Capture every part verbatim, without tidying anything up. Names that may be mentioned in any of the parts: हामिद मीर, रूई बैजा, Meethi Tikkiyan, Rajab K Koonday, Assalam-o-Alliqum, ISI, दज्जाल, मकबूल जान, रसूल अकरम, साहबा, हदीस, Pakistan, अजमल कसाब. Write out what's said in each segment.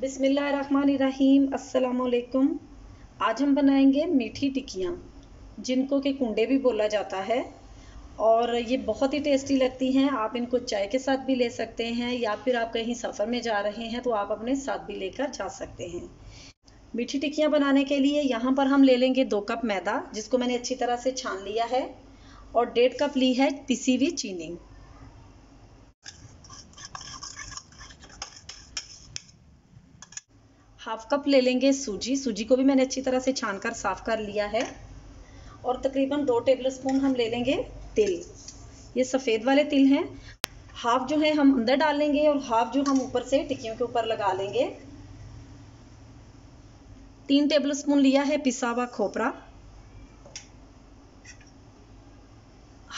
बिस्मिल्लाहिर्रहमानिर्रहीम। अस्सलामुअलैकुम। आज हम बनाएंगे मीठी टिक्कियाँ, जिनको के कुंडे भी बोला जाता है, और ये बहुत ही टेस्टी लगती हैं। आप इनको चाय के साथ भी ले सकते हैं, या फिर आप कहीं सफ़र में जा रहे हैं तो आप अपने साथ भी लेकर जा सकते हैं। मीठी टिक्कियाँ बनाने के लिए यहाँ पर हम ले लेंगे दो कप मैदा, जिसको मैंने अच्छी तरह से छान लिया है, और डेढ़ कप ली है पिसी हुई चीनी। हाफ कप ले लेंगे सूजी। सूजी को भी मैंने अच्छी तरह से छान कर साफ कर लिया है। और तकरीबन दो टेबलस्पून हम ले लेंगे तिल। ये सफ़ेद वाले तिल हैं। हाफ जो है हम अंदर डाल लेंगे और हाफ जो हम ऊपर से टिक्कियों के ऊपर लगा लेंगे। तीन टेबलस्पून लिया है पिसा हुआ खोपरा।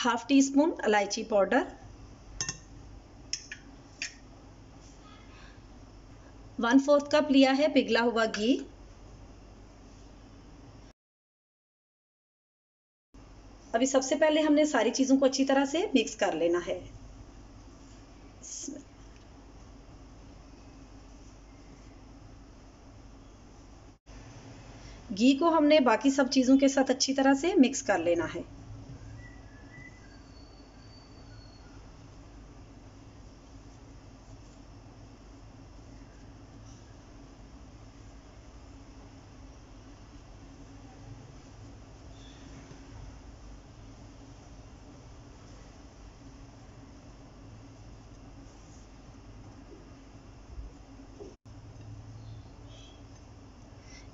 हाफ टी स्पून इलायची पाउडर। वन फोर्थ कप लिया है पिघला हुआ घी। अभी सबसे पहले हमने सारी चीज़ों को अच्छी तरह से मिक्स कर लेना है। घी को हमने बाकी सब चीज़ों के साथ अच्छी तरह से मिक्स कर लेना है।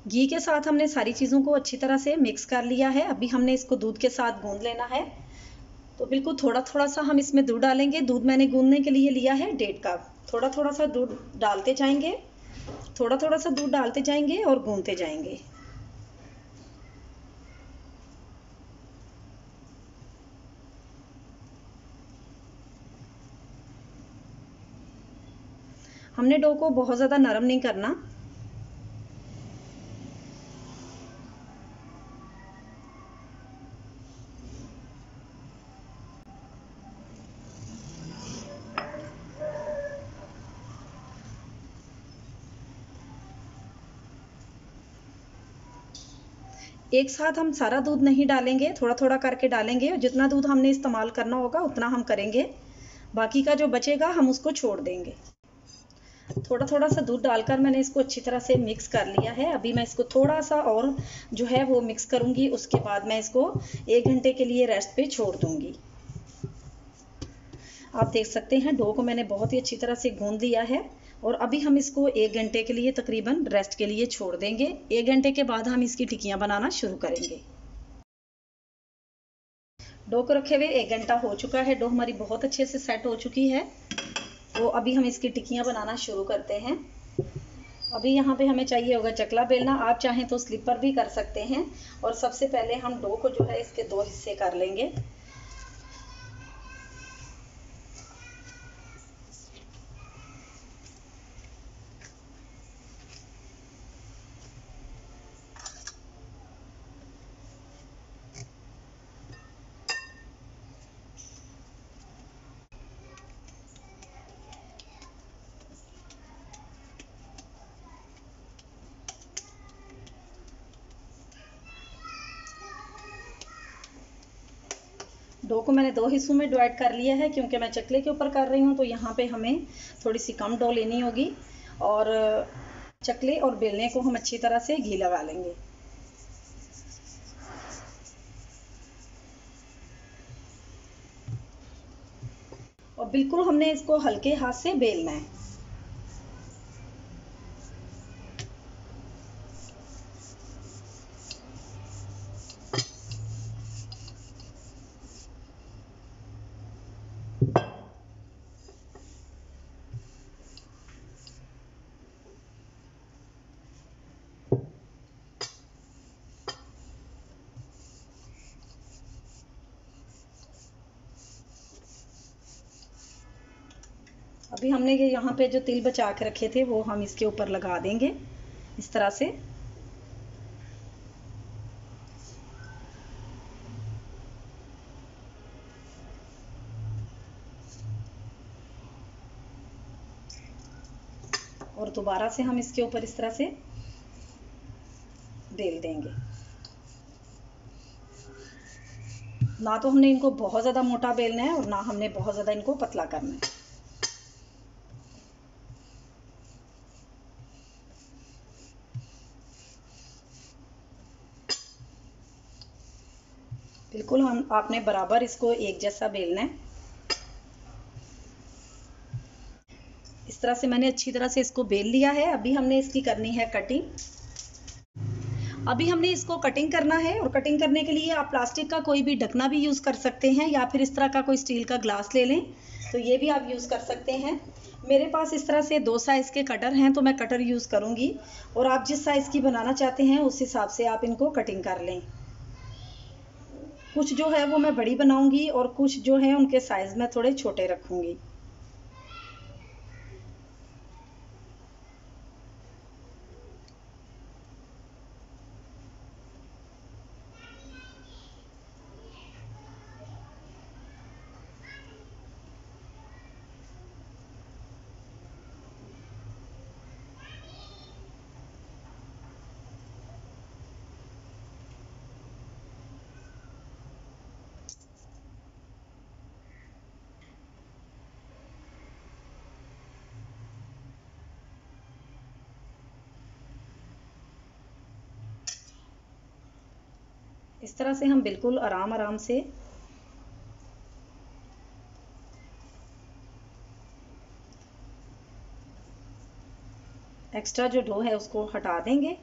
घी के साथ हमने सारी चीज़ों को अच्छी तरह से मिक्स कर लिया है। अभी हमने इसको दूध के साथ गूंद लेना है, तो बिल्कुल थोड़ा थोड़ा सा हम इसमें दूध डालेंगे। दूध मैंने गूंदने के लिए लिया है डेढ़ कप। थोड़ा थोड़ा सा दूध डालते जाएंगे, थोड़ा थोड़ा सा दूध डालते जाएंगे और गूंदते जाएंगे। हमने डो को बहुत ज़्यादा नरम नहीं करना। एक साथ हम सारा दूध नहीं डालेंगे, थोड़ा थोड़ा करके डालेंगे, और जितना दूध हमने इस्तेमाल करना होगा उतना हम करेंगे। बाकी का जो बचेगा हम उसको छोड़ देंगे। थोड़ा थोड़ा सा दूध डालकर मैंने इसको अच्छी तरह से मिक्स कर लिया है। अभी मैं इसको थोड़ा सा और जो है वो मिक्स करूँगी, उसके बाद मैं इसको एक घंटे के लिए रेस्ट पे छोड़ दूँगी। आप देख सकते हैं डो को मैंने बहुत ही अच्छी तरह से गूंद लिया है, और अभी हम इसको एक घंटे के लिए तकरीबन रेस्ट के लिए छोड़ देंगे। एक घंटे के बाद हम इसकी टिक्कियां बनाना शुरू करेंगे। डो को रखे हुए एक घंटा हो चुका है। डो हमारी बहुत अच्छे से सेट हो चुकी है, तो अभी हम इसकी टिक्कियां बनाना शुरू करते हैं। अभी यहाँ पे हमें चाहिए होगा चकला बेलना। आप चाहें तो स्लिपर भी कर सकते हैं। और सबसे पहले हम डो को जो है इसके दो हिस्से कर लेंगे। डो को मैंने दो हिस्सों में डिवाइड कर लिया है, क्योंकि मैं चकले के ऊपर कर रही हूँ, तो यहाँ पे हमें थोड़ी सी कम डो लेनी होगी। और चकले और बेलने को हम अच्छी तरह से घी लगा लेंगे। और बिल्कुल हमने इसको हल्के हाथ से बेलना है। अभी हमने ये यहाँ पे जो तिल बचा के रखे थे वो हम इसके ऊपर लगा देंगे इस तरह से। और दोबारा से हम इसके ऊपर इस तरह से बेल देंगे। ना तो हमने इनको बहुत ज़्यादा मोटा बेलना है और ना हमने बहुत ज़्यादा इनको पतला करना है। बिल्कुल हम आपने बराबर इसको एक जैसा बेलना है। इस तरह से मैंने अच्छी तरह से इसको बेल लिया है। अभी हमने इसकी करनी है कटिंग। अभी हमने इसको कटिंग करना है और कटिंग करने के लिए आप प्लास्टिक का कोई भी ढकना भी यूज़ कर सकते हैं या फिर इस तरह का कोई स्टील का ग्लास ले लें तो ये भी आप यूज़ कर सकते हैं। मेरे पास इस तरह से दो साइज़ के कटर हैं तो मैं कटर यूज़ करूँगी और आप जिस साइज़ की बनाना चाहते हैं उस हिसाब से आप इनको कटिंग कर लें। कुछ जो है वो मैं बड़ी बनाऊंगी और कुछ जो है उनके साइज में थोड़े छोटे रखूंगी। इस तरह से हम बिल्कुल आराम आराम से एक्स्ट्रा जो डो है उसको हटा देंगे।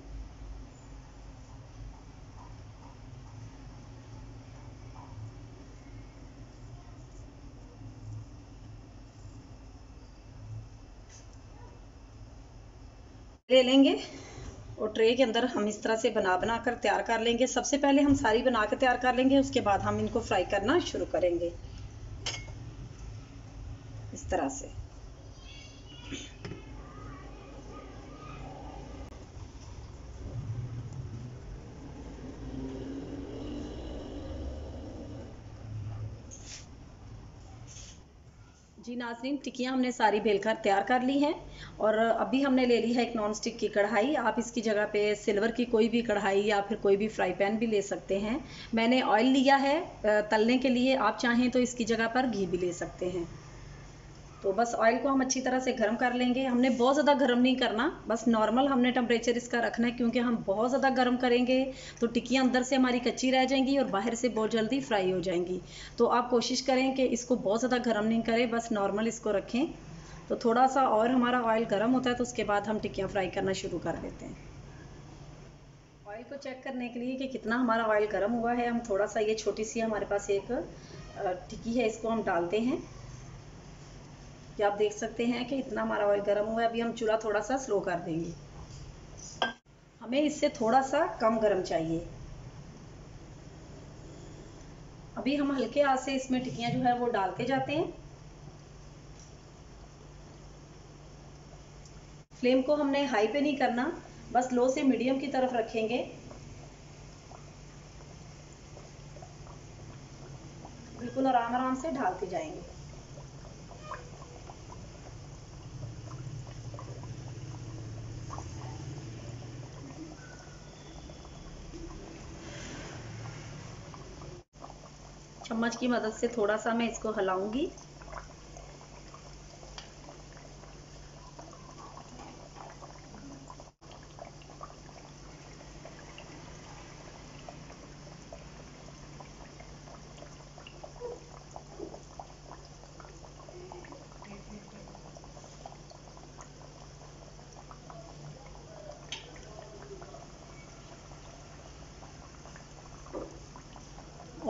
ले लेंगे और ट्रे के अंदर हम इस तरह से बना बना कर तैयार कर लेंगे। सबसे पहले हम सारी बना के तैयार कर लेंगे, उसके बाद हम इनको फ्राई करना शुरू करेंगे। इस तरह से जी नाज़रीन, टिक्कियाँ हमने सारी बेलकर तैयार कर ली हैं और अभी हमने ले ली है एक नॉन स्टिक की कढ़ाई। आप इसकी जगह पे सिल्वर की कोई भी कढ़ाई या फिर कोई भी फ्राई पैन भी ले सकते हैं। मैंने ऑयल लिया है तलने के लिए, आप चाहें तो इसकी जगह पर घी भी ले सकते हैं। तो बस ऑयल को हम अच्छी तरह से गर्म कर लेंगे। हमने बहुत ज़्यादा गर्म नहीं करना, बस नॉर्मल हमने टेम्परेचर इसका रखना है क्योंकि हम बहुत ज़्यादा गर्म करेंगे तो टिक्कियाँ अंदर से हमारी कच्ची रह जाएंगी और बाहर से बहुत जल्दी फ्राई हो जाएंगी। तो आप कोशिश करें कि इसको बहुत ज़्यादा गर्म नहीं करें, बस नॉर्मल इसको रखें। तो थोड़ा सा और हमारा ऑयल गर्म होता है तो उसके बाद हम टिक्कियाँ फ्राई करना शुरू कर देते हैं। ऑयल को चेक करने के लिए कि कितना हमारा ऑयल गर्म हुआ है, हम थोड़ा सा ये छोटी सी हमारे पास एक टिक्की है इसको हम डालते हैं। ये आप देख सकते हैं कि इतना हमारा ऑयल गर्म हुआ है। अभी हम चूल्हा थोड़ा सा स्लो कर देंगे, हमें इससे थोड़ा सा कम गर्म चाहिए। अभी हम हल्के हाथ से इसमें टिक्कियाँ जो है वो डालते जाते हैं। फ्लेम को हमने हाई पे नहीं करना, बस लो से मीडियम की तरफ रखेंगे। बिल्कुल आराम आराम से ढालते जाएंगे। चम्मच की मदद से थोड़ा सा मैं इसको हिलाऊंगी।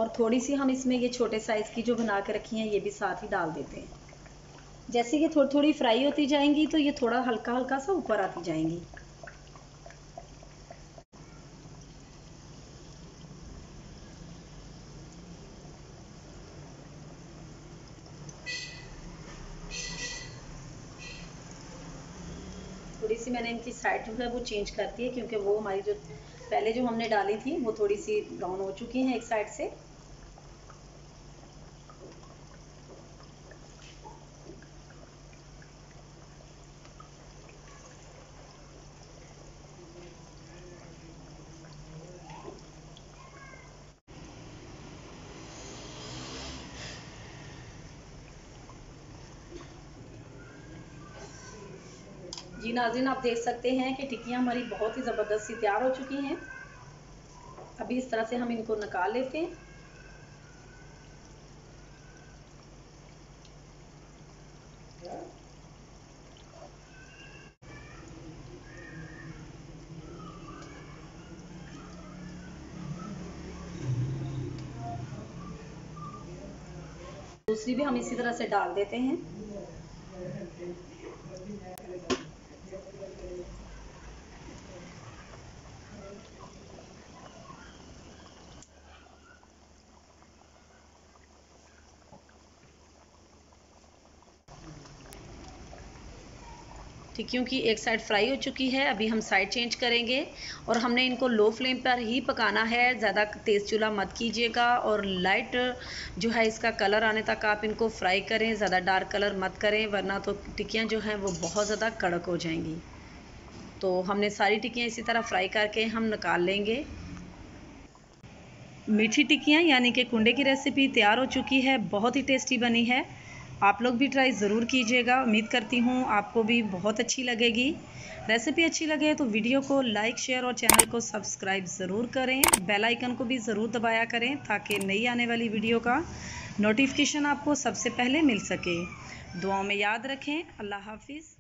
और थोड़ी सी हम इसमें ये छोटे साइज़ की जो बना के रखी हैं ये भी साथ ही डाल देते हैं। जैसे ये थोड़ी थोड़ी फ्राई होती जाएंगी तो ये थोड़ा हल्का हल्का सा ऊपर आती जाएंगी। थोड़ी सी मैंने इनकी साइड जो है वो चेंज करती है क्योंकि वो हमारी जो पहले जो हमने डाली थी वो थोड़ी सी ब्राउन हो चुकी हैं एक साइड से। जी नाज़रीन, आप देख सकते हैं कि टिक्कियाँ हमारी बहुत ही ज़बरदस्त सी तैयार हो चुकी हैं। अभी इस तरह से हम इनको निकाल लेते हैं। दूसरी भी हम इसी तरह से डाल देते हैं। टिक्कियों की एक साइड फ्राई हो चुकी है, अभी हम साइड चेंज करेंगे और हमने इनको लो फ्लेम पर ही पकाना है। ज़्यादा तेज़ चूल्हा मत कीजिएगा और लाइट जो है इसका कलर आने तक आप इनको फ्राई करें, ज़्यादा डार्क कलर मत करें, वरना तो टिक्कियाँ जो हैं वो बहुत ज़्यादा कड़क हो जाएंगी। तो हमने सारी टिक्कियाँ इसी तरह फ्राई करके हम निकाल लेंगे। मीठी टिक्कियाँ यानी कि कुंडे की रेसिपी तैयार हो चुकी है, बहुत ही टेस्टी बनी है। आप लोग भी ट्राई ज़रूर कीजिएगा, उम्मीद करती हूँ आपको भी बहुत अच्छी लगेगी। रेसिपी अच्छी लगे तो वीडियो को लाइक, शेयर और चैनल को सब्सक्राइब ज़रूर करें। बेल आइकन को भी ज़रूर दबाया करें ताकि नई आने वाली वीडियो का नोटिफिकेशन आपको सबसे पहले मिल सके। दुआओं में याद रखें। अल्लाह हाफिज़।